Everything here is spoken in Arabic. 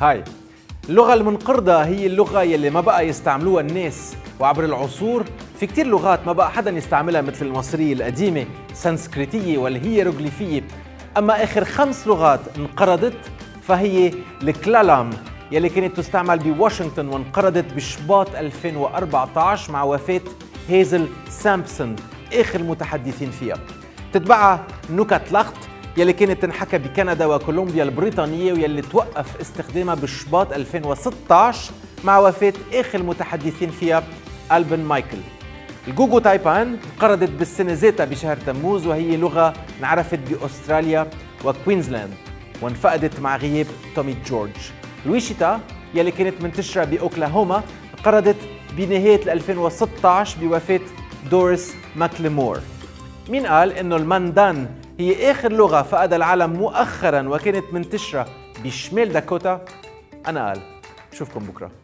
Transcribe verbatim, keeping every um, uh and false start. هاي اللغة المنقرضة هي اللغة يلي ما بقى يستعملوها الناس، وعبر العصور في كتير لغات ما بقى حدا يستعملها مثل المصرية القديمة، سنسكريتية والهيروغليفية. أما آخر خمس لغات انقرضت فهي الكلالام يلي كانت تستعمل بواشنطن وانقرضت بشباط ألفين وأربعة عشر مع وفاة هيزل سامبسون آخر المتحدثين فيها. تتبعها نوكا تلخت يلي كانت تنحكى بكندا وكولومبيا البريطانية ويلي توقف استخدامها بشباط ألفين وستة عشر مع وفاة آخر المتحدثين فيها ألبن مايكل. الجوجو تايبان انقرضت بالسنة ذاتها بشهر تموز وهي لغة انعرفت بأستراليا وكوينزلاند وانفقدت مع غياب تومي جورج. الويشيتا يلي كانت منتشرة بأوكلاهوما انقرضت بنهاية ألفين وستة عشر بوفاة دوريس ماكليمور. مين قال إنه الماندان هي آخر لغة فقدها العالم مؤخراً وكانت منتشرة بشمال داكوتا؟ أنا قال. بشوفكم بكرة.